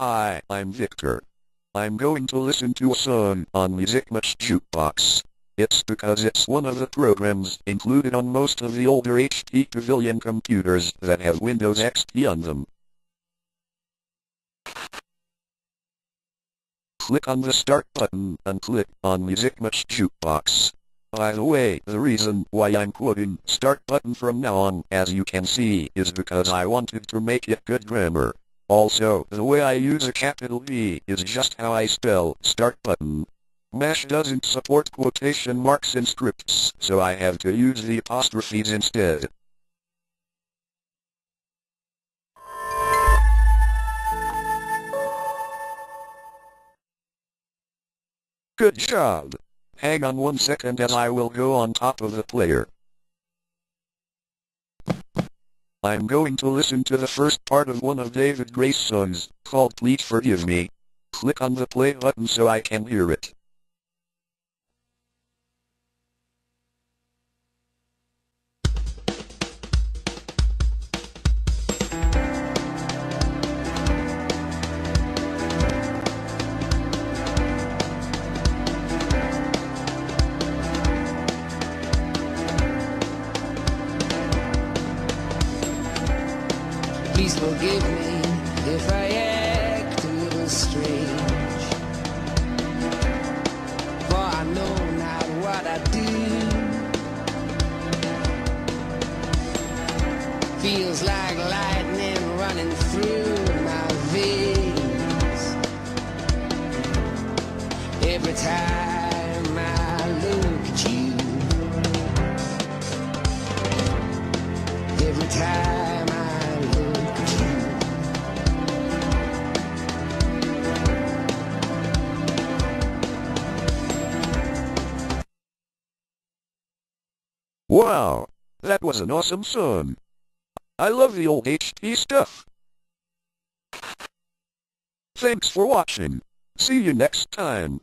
Hi, I'm Victor. I'm going to listen to a song on MusicMatch Jukebox. It's because it's one of the programs included on most of the older HP Pavilion computers that have Windows XP on them. Click on the Start button and click on MusicMatch Jukebox. By the way, the reason why I'm quoting Start button from now on, as you can see, is because I wanted to make it good grammar. Also, the way I use a capital V is just how I spell Start button. MASH doesn't support quotation marks in scripts, so I have to use the apostrophes instead. Good job! Hang on 1 second as I will go on top of the player. I'm going to listen to the first part of one of David Gray's songs, called Please Forgive Me. Click on the play button so I can hear it. Please forgive me if I act a little strange, for I know not what I do. Feels like lightning running through my veins every time I look at you. Every time Wow! That was an awesome song! I love the old HP stuff! Thanks for watching! See you next time!